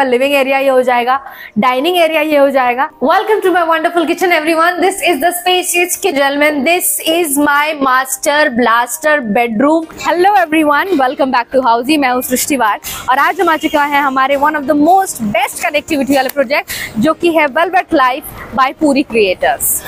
आपका living area ये हो जाएगा, डाइनिंग एरिया ये हो जाएगा। Welcome to my wonderful kitchen everyone, this is the spacious kitchen, this is my master blaster bedroom. Hello everyone, welcome back to Housiey, मैं हूँ सृष्टि वार और आज हम आ चुका है हमारे one of the most best connectivity वाले प्रोजेक्ट जो कि है Velvet Life by Puri creators.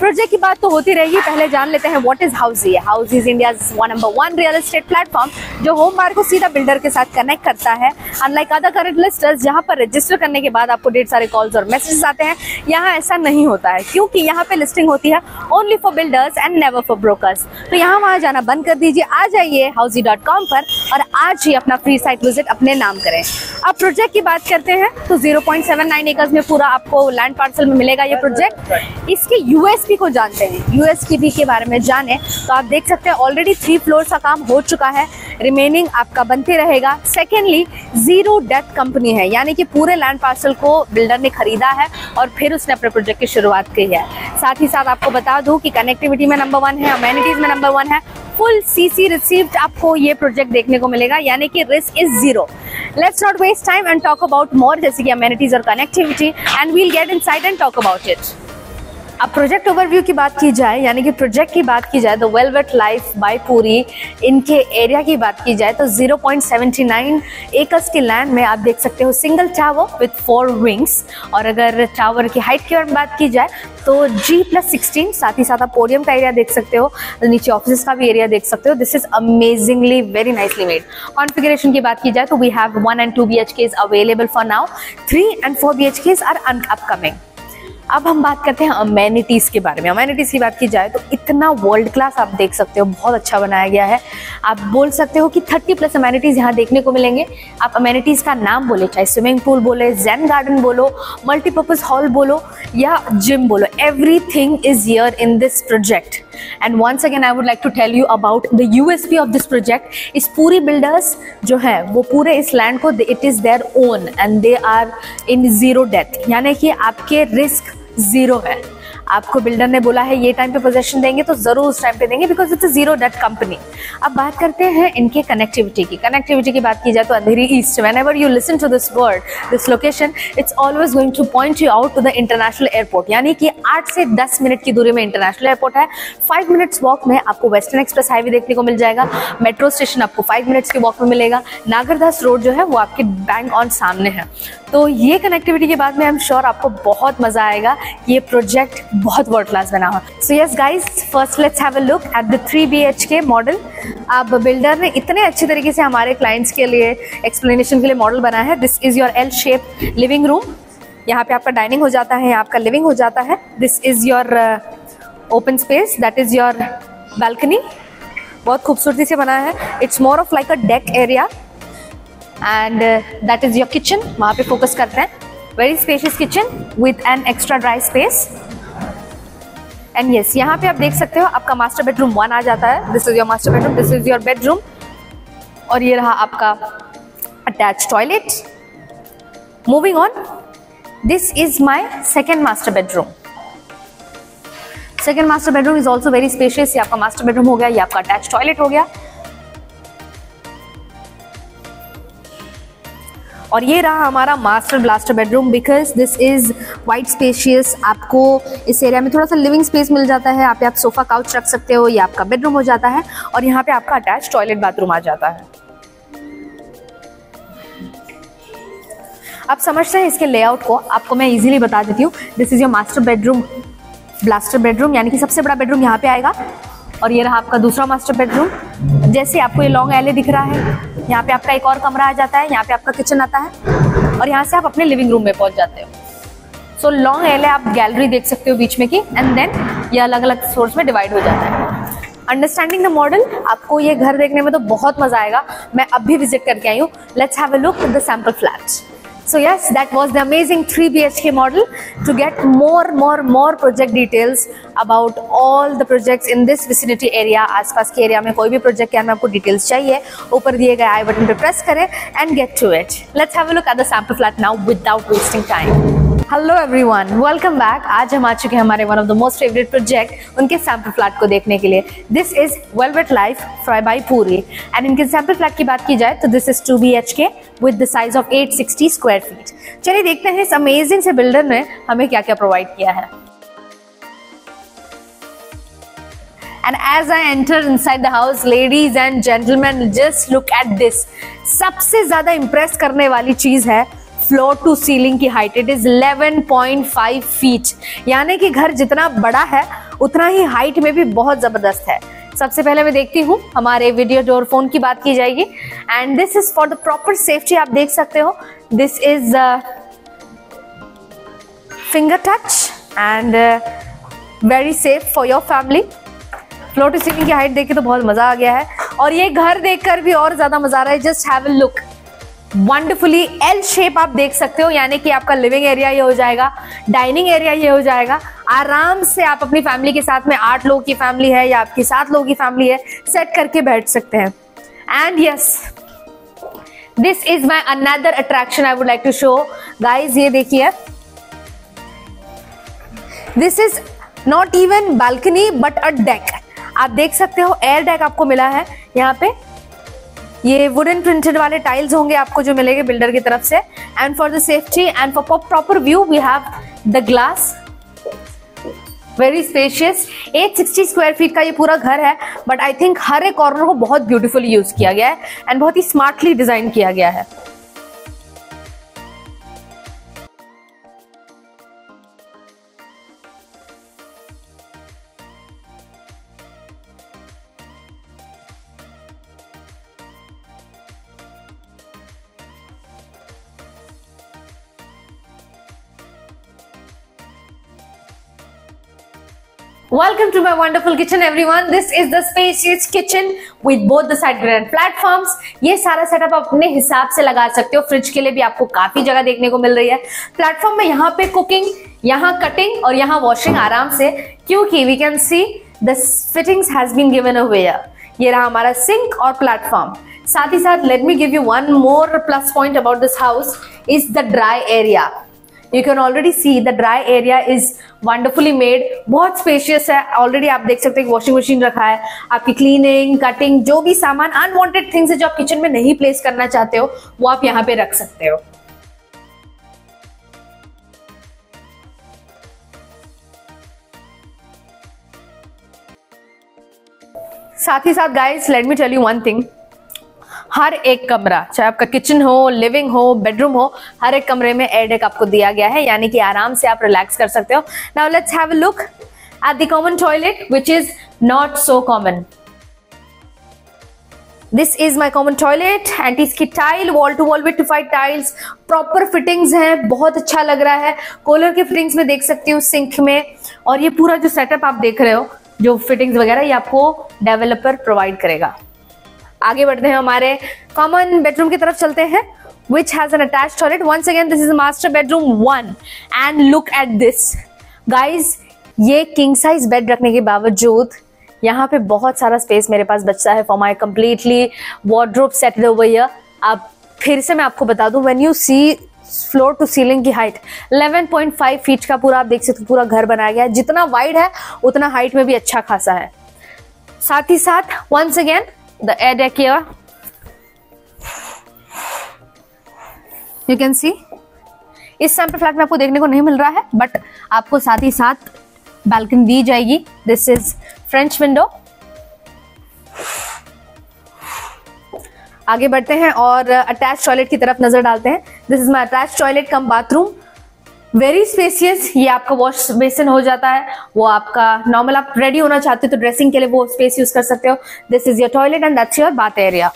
Project की बात तो होती रहेगी, पहले जान लेते हैं what is Housiey. Housiey is India number 1 real estate platform जो होम बार को सीधा बिल्डर के साथ कनेक्ट करता है। अनलाइक अदर करेंट लिस्टर्स जहां पर रजिस्टर करने के बाद आपको ढेर सारे कॉल्स और मैसेजेस आते हैं, यहाँ ऐसा नहीं होता है क्योंकि यहाँ पे लिस्टिंग होती है only for builders and never for brokers. तो यहाँ वहाँ जाना बंद कर दीजिए, आ जाइए housiey.com पर और आज ही अपना फ्री साइट विजिट अपने नाम करें। अब प्रोजेक्ट की बात करते हैं तो 0.79 एकड़ में पूरा आपको लैंड पार्सल में मिलेगा ये प्रोजेक्ट। इसके यूएस को जानते हैं, यूएसपी के बारे में जाने तो आप देख सकते हैं ऑलरेडी 3 फ्लोर का काम हो चुका है, रिमेनिंग आपका बनते रहेगा। सेकेंडली, जीरो डेट कंपनी है, यानी कि पूरे लैंड पार्सल को बिल्डर ने खरीदा है और फिर उसने अपने प्रोजेक्ट की शुरुआत की है। साथ ही साथ आपको बता दूं कि कनेक्टिविटी में नंबर 1 है, अमेनिटीज में नंबर 1 है, फुल सीसी रिसीव्ड आपको ये प्रोजेक्ट देखने को मिलेगा, यानी कि risk is 0। Let's not waste time and talk about more, जैसे कि अमेनिटीज और connectivity, and we will get inside and talk about it. अब प्रोजेक्ट ओवरव्यू की बात की जाए, यानी कि प्रोजेक्ट की बात की जाए तो वेलवेट लाइफ बाय पूरी, इनके एरिया की बात की जाए तो 0.79 एकर्स के लैंड में आप देख सकते हो सिंगल टावर विथ 4 विंग्स। और अगर टावर की हाइट की बात की जाए तो G+16। साथ ही साथ आप पोडियम का एरिया देख सकते हो, नीचे ऑफिस का भी एरिया देख सकते हो। This is amazingly very nicely made. Configuration की बात की जाए तो we have 1 and 2 BHKs available for now, 3 and 4 BHKs are upcoming. अब हम बात करते हैं अमेनिटीज़ के बारे में। अमेनिटीज़ की बात की जाए तो इतना वर्ल्ड क्लास आप देख सकते हो, बहुत अच्छा बनाया गया है। आप बोल सकते हो कि 30+ अमेनिटीज़ यहाँ देखने को मिलेंगे। आप अमेनिटीज़ का नाम बोले, चाहे स्विमिंग पूल बोले, जेन गार्डन बोलो, मल्टीपर्पज़ हॉल बोलो या जिम बोलो, everything is here in this project. And once again I would like to tell you about the USP of this project. इस पूरी बिल्डर्स जो है वो पूरे इस लैंड को, it is their own and they are in zero debt, यानी कि आपके रिस्क 0 है। आपको बिल्डर ने बोला है ये टाइम पे पोजेशन देंगे तो ज़रूर उस टाइम पे देंगे, because it's zero debt company. अब बात करते हैं इनके कनेक्टिविटी की। कनेक्टिविटी की बात की जाए तो Andheri east, whenever you listen to this word this location it's always going to point you out to the international airport, यानी कि 8 से 10 मिनट की दूरी में इंटरनेशनल एयरपोर्ट है। 5 मिनट्स वॉक में आपको वेस्टर्न एक्सप्रेस हाईवे देखने को मिल जाएगा, मेट्रो स्टेशन आपको 5 मिनट्स के वॉक में मिलेगा, नागरदास रोड जो है वो आपके बैंग ऑन सामने है। तो ये कनेक्टिविटी के बाद में आई एम श्योर आपको बहुत मजा आएगा, ये प्रोजेक्ट बहुत वर्ल्ड क्लास बना हुआ। So yes guys, first let's have a look at the 3 BHK model. अब बिल्डर ने इतने अच्छे तरीके से हमारे क्लाइंट्स के लिए एक्सप्लेनेशन के लिए मॉडल बनाया है। This is your L shape living room, यहाँ पे आपका डाइनिंग हो जाता है, यहाँ आपका लिविंग हो जाता है। This is your open space, that is your balcony, बहुत खूबसूरती से बना है। It's more of like a deck area and that is your kitchen, वहाँ पे फोकस करते हैं। Very spacious kitchen with an extra dry space. And yes, यहाँ पे आप देख सकते हो आपका मास्टर बेडरूम 1 आ जाता है। This is your master bedroom, this is your bedroom, और ये रहा आपका attach toilet. Moving on, this is my second master bedroom. Second master bedroom is also very spacious. ये आपका मास्टर बेडरूम हो गया, ये आपका अटैच टॉयलेट हो गया, और ये रहा हमारा master blaster bedroom. Because this is wide spacious, आपको इस एरिया में थोड़ा सा लिविंग स्पेस मिल जाता है, आप सोफ़ा काउच रख सकते हो, ये आपका बेडरूम हो जाता है, और यहाँ पे आपका अटैच टॉयलेट बाथरूम आ जाता है। आप समझते हैं इसके लेआउट को, आपको मैं इजीली बता देती हूँ। This is your master bedroom, blaster bedroom, यानी कि सबसे बड़ा बेडरूम यहाँ पे आएगा, और ये रहा आपका दूसरा मास्टर बेडरूम। जैसे आपको ये लॉन्ग एले दिख रहा है, यहाँ पे आपका एक और कमरा आ जाता है, यहाँ पे आपका किचन आता है, और यहाँ से आप अपने लिविंग रूम में पहुँच जाते हो। सो लॉन्ग एले आप गैलरी देख सकते हो बीच में की, एंड देन ये अलग अलग फ्लोर्स में डिवाइड हो जाता है। अंडरस्टैंडिंग द मॉडल, आपको ये घर देखने में तो बहुत मज़ा आएगा। मैं अब भी विजिट करके आई हूँ। Let's have a look at the sample flats. So yes, that was the amazing 3 BHK model. To get more project details about all the projects in this vicinity area, आसपास के एरिया में कोई भी project के बारे में आपको details चाहिए, ऊपर दिए गए आई बटन पे प्रेस करें and get to it. Let's have a look at the sample flat now without wasting time. Hello everyone, welcome back. आज हम आ चुके हैं हमारे one of the most favourite project, उनके सैम्पल फ्लैट को देखने के लिए। This is Velvet Life fry by Puri. And इनके सैम्पल फ्लैट की बात की जाए तो this is 2 BHK with the size of 860 square feet. चलिए देखते हैं इस अमेजिंग से बिल्डर ने हमें क्या क्या प्रोवाइड किया है। And as I enter inside the house, ladies and gentlemen, just look at this. सबसे ज्यादा इम्प्रेस करने वाली चीज़ है फ्लोर टू सीलिंग की हाइट। इट इज 11.5 फीट, यानी कि घर जितना बड़ा है उतना ही हाइट में भी बहुत जबरदस्त है। सबसे पहले मैं देखती हूँ हमारे वीडियो डोर फोन की बात की जाएगी। And this is for the proper safety, आप देख सकते हो this is finger touch and very safe for your family. Floor to ceiling की हाइट देख के तो बहुत मजा आ गया है और ये घर देखकर भी और ज्यादा मजा आ रहा है। Just have a look, wonderfully L shape आप देख सकते हो, यानी कि आपका लिविंग एरिया ये हो जाएगा, डाइनिंग एरिया ये हो जाएगा। आराम से आप अपनी फैमिली के साथ में, 8 लोग की फैमिली है या आपकी 7 लोग की फैमिली है, सेट करके बैठ सकते हैं। And yes, this is my another attraction I would like to show guys. ये देखिए, this is not even balcony but a deck. आप देख सकते हो एयर डेक आपको मिला है यहाँ पे। ये वुडन प्रिंटेड वाले टाइल्स होंगे आपको जो मिलेंगे बिल्डर की तरफ से। And for the safety and for proper view we have the glass, very spacious. 860 square feet का ये पूरा घर है, बट आई थिंक हर एक कॉर्नर को बहुत ब्यूटीफुली यूज किया गया है एंड बहुत ही स्मार्टली डिजाइन किया गया है। Welcome to my wonderful kitchen everyone. This is the spacious kitchen with both the side granite platforms. ये सारा सेटअप आप अपने हिसाब से लगा सकते हो। फ्रिज के लिए भी आपको काफी जगह देखने को मिल रही है। प्लेटफॉर्म में यहाँ पे कुकिंग, यहाँ कटिंग और यहाँ वॉशिंग आराम से, क्योंकि we can see the fittings has been given away. ये रहा हमारा सिंक और प्लेटफॉर्म। साथ ही साथ let me give you one more plus point about this house is the dry area. You can already see the dry area is wonderfully made. बहुत spacious है। Already आप देख सकते हैं वॉशिंग मशीन रखा है। आपकी क्लीनिंग, कटिंग, जो भी सामान अनवांटेड थिंग्स है जो आप किचन में नहीं प्लेस करना चाहते हो वो आप यहाँ पे रख सकते हो। साथ ही साथ guys, let me tell you one thing. हर एक कमरा, चाहे आपका किचन हो, लिविंग हो, बेडरूम हो, हर एक कमरे में एयर डेक आपको दिया गया है, यानी कि आराम से आप रिलैक्स कर सकते हो। Now let's have a look at the common toilet which is not so common. This is my common toilet and इसकी tile wall to wall with 2 tiles, proper fittings हैं, बहुत अच्छा लग रहा है। कॉलर के फिटिंग्स में देख सकती हूँ, सिंक में, और ये पूरा जो सेटअप आप देख रहे हो, जो फिटिंग्स वगैरह, ये आपको डेवलपर प्रोवाइड करेगा। आगे बढ़ते हैं हमारे कॉमन बेडरूम की तरफ चलते हैं which has an attach toilet. Once again this is master bedroom 1 and look at this guys. ये किंग साइज बेड रखने के बावजूद यहाँ पे बहुत सारा स्पेस मेरे पास बचता है for my completely wardrobe settled over here. आप फिर से मैं आपको बता दूं, when you see floor to ceiling की हाइट 11.5 फीट का पूरा आप देख सकते हो पूरा घर बनाया गया है। जितना वाइड है उतना हाइट में भी अच्छा खासा है। साथ ही साथ once again the air deck here, you can see. इस सैम्पल फ्लैट में आपको देखने को नहीं मिल रहा है, बट आपको साथ ही साथ बालकनी दी जाएगी। This is French window. आगे बढ़ते हैं और अटैच टॉयलेट की तरफ नजर डालते हैं। This is my attach toilet come bathroom, very spacious. ये आपका वॉश बेसिन हो जाता है, वो आपका नॉर्मल आप रेडी होना चाहते हो तो ड्रेसिंग के लिए वो स्पेस यूज कर सकते हो। This is your toilet and that's your bath area.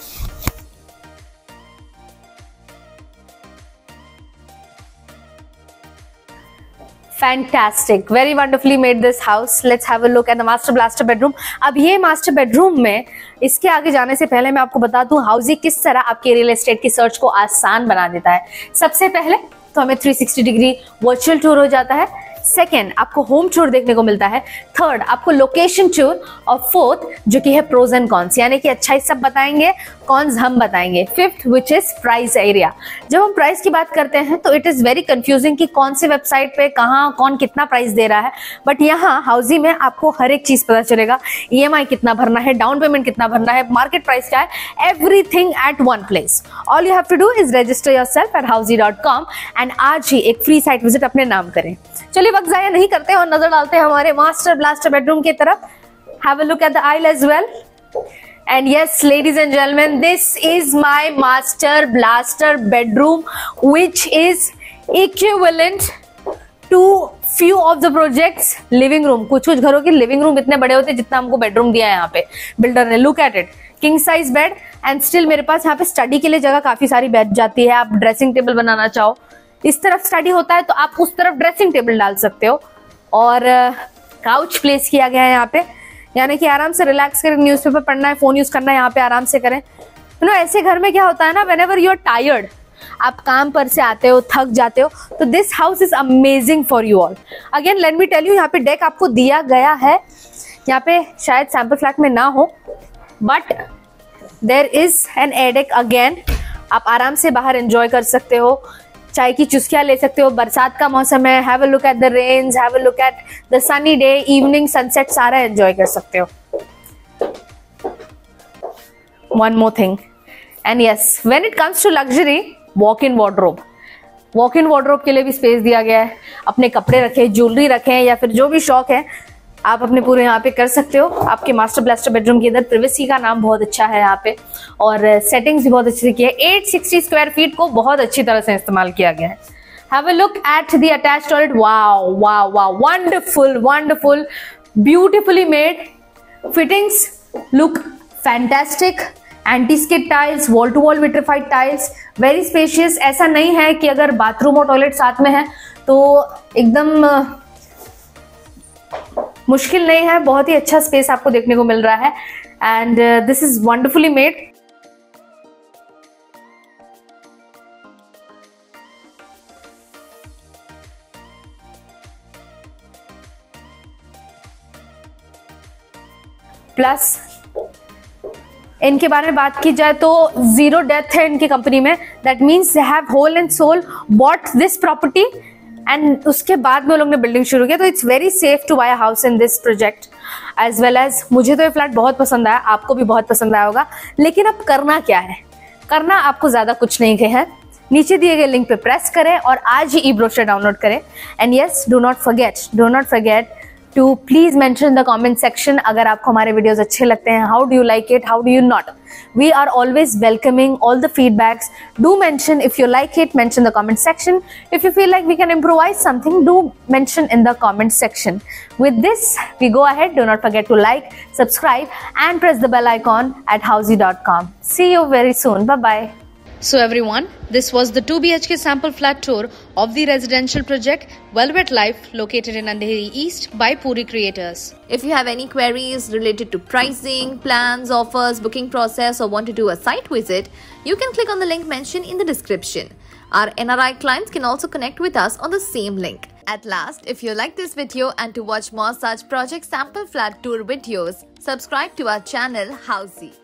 Fantastic, very wonderfully made this house. Let's have a look at the master blaster bedroom. अब ये मास्टर बेडरूम में, इसके आगे जाने से पहले मैं आपको बता दूं हाउसी किस तरह आपके रियल एस्टेट की सर्च को आसान बना देता है। सबसे पहले तो हमें 360 डिग्री वर्चुअल टूर हो जाता है। सेकेंड, आपको होम टूर देखने को मिलता है। थर्ड, आपको लोकेशन टूर। और फोर्थ जो कि है प्रोज एंड कॉन्स, यानी कि अच्छाई सब बताएंगे, कॉन्स हम बताएंगे। Fifth which is price area. जब हम प्राइस की बात करते हैं तो इट इज वेरी कंफ्यूजिंग कि कौन से वेबसाइट पे कहाँ कौन कितना प्राइस दे रहा है, बट यहाँ हाउसी में आपको हर एक चीज पता चलेगा, EMI कितना भरना है, डाउन पेमेंट कितना भरना है, मार्केट प्राइस क्या है, everything at one place. All you have to do is register yourself at housiey.com and आज ही एक फ्री साइट विजिट अपने नाम करें। चलिए वक्त जाया नहीं करते और नजर डालते हैं हमारे मास्टर ब्लास्टर बेडरूम की तरफ। Have a look at the aisle as well. And yes, ladies and gentlemen, this is my master blaster bedroom, which is equivalent to few of the projects living room. कुछ घरों के living room इतने बड़े होते हैं जितना हमको bedroom दिया है यहाँ पे builder ने। Look at it, king size bed and still मेरे पास यहाँ पे study के लिए जगह काफी सारी बैठ जाती है। आप dressing table बनाना चाहो, इस तरफ study होता है तो आप उस तरफ dressing table डाल सकते हो। और couch place किया गया है यहाँ पे, यानी कि आराम से रिलैक्स करें, न्यूज़पेपर पढ़ना है, फोन यूज करना है, यहाँ पे आराम से करें। यू नो ऐसे घर में क्या होता है ना, व्हेनेवर यू आर टायर्ड, आप काम पर से आते हो, थक जाते हो, तो this house is amazing for you all. Again let me tell you, यहाँ पे डेक आपको दिया गया है, यहाँ पे शायद सैम्पल फ्लैट में ना हो, but there is an air deck. Again आप आराम से बाहर एंजॉय कर सकते हो, चाय की चुस्कियाँ ले सकते हो, बरसात का मौसम है, have a look at the rains, have a look at the sunny day, evening sunset, सारा एंजॉय कर सकते हो। One more thing, and yes when it comes to luxury, walk in wardrobe, walk in wardrobe के लिए भी space दिया गया है। अपने कपड़े रखें, ज्वेलरी रखें, या फिर जो भी शौक है आप अपने पूरे यहाँ पे कर सकते हो। आपके मास्टर ब्लास्टर बेडरूम के अंदर प्रिवेसी का नाम बहुत अच्छा है यहाँ पे, और सेटिंग्स भी बहुत अच्छी की है। 860 स्क्वायर फीट को बहुत अच्छी तरह से इस्तेमाल किया गया है। Have a look at the attached toilet. Wow wow wow, wonderful wonderful, beautifully made fittings, look fantastic. Antiskid tiles, wall to wall vitrified tiles, very spacious. ऐसा नहीं है कि अगर बाथरूम और टॉयलेट साथ में है तो एकदम मुश्किल नहीं है, बहुत ही अच्छा स्पेस आपको देखने को मिल रहा है। And this is wonderfully made. Plus इनके बारे में बात की जाए तो जीरो डेथ है इनकी कंपनी में, that means they have whole and sole bought this property and उसके बाद में लोग ने बिल्डिंग शुरू किया, तो it's very safe to buy a house in this project as well as. मुझे तो ये फ्लैट बहुत पसंद आया, आपको भी बहुत पसंद आया होगा। लेकिन अब करना क्या है, करना आपको ज़्यादा कुछ नहीं है, नीचे दिए गए लिंक पे प्रेस करें और आज ही ई-ब्रोशर डाउनलोड करें। And yes, do not forget to please mention in the comment section अगर आपको हमारे वीडियोस अच्छे लगते हैं, how do you like it, how do you not. We are always welcoming all the feedbacks. Do mention if you like it, mention the comment section. If you feel like we can improvise something, do mention in the comment section. With this we go ahead. Do not forget to like, subscribe and press the bell icon at housiey.com। See you very soon, bye bye. So everyone, this was the 2 BHK sample flat tour of the residential project Velvet Life located in Andheri East by Puri Creators. If you have any queries related to pricing, plans, offers, booking process or want to do a site visit, you can click on the link mentioned in the description. Our NRI clients can also connect with us on the same link. At last, if you like this video and to watch more such project sample flat tour videos, subscribe to our channel Housiey.